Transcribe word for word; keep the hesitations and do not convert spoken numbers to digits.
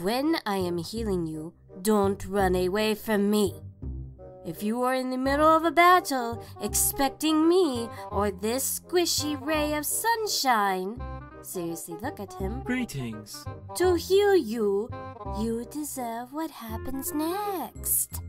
When I am healing you, don't run away from me. If you are in the middle of a battle, expecting me or this squishy ray of sunshine, seriously look at him, greetings, to heal you, you deserve what happens next.